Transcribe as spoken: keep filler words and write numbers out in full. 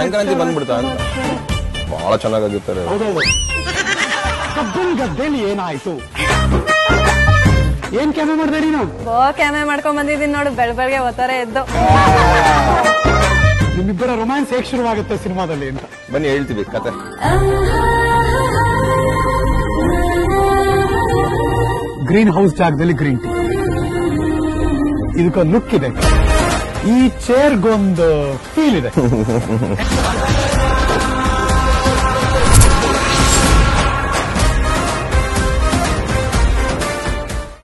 ಸಂಕ್ರಾಂತಿ ಬಂದ್ಬಿಡ್ತಾ ಅಂತ ಬಹಳ ಚೆನ್ನಾಗಿರುತ್ತಾರೆ. ಕಬ್ಬನ್ ಗದ್ದೆಲಿ ಏನಾಯ್ತು? ಏನ್ ಕ್ಯಾಮೆ ಮಾಡ್ಬೇಡಿ ನಾವು ಬೋ ಕ್ಯಾಮೆ ಮಾಡ್ಕೊಂಡ್ ಬಂದಿದ್ದೀನಿ ನೋಡು. ಬೆಳ್ ಬೆಳಗ್ಗೆ ಒತ್ತಾರೆ ಎದ್ದು ನಿಮ್ಮಿಬ್ಬರ ರೊಮ್ಯಾನ್ಸ್ ಹೇಗೆ ಶುರುವಾಗುತ್ತೆ ಸಿನಿಮಾದಲ್ಲಿ ಅಂತ ಬನ್ನಿ ಹೇಳ್ತೀವಿ ಕತೆ. ಗ್ರೀನ್ ಹೌಸ್ ಜಾಗದಲ್ಲಿ ಗ್ರೀನ್ ಟೀ, ಇದಕ್ಕೊಂದು ಲುಕ್ ಇದೆ, ಈ ಚೇರ್ಗೊಂದು ಫೀಲ್ ಇದೆ.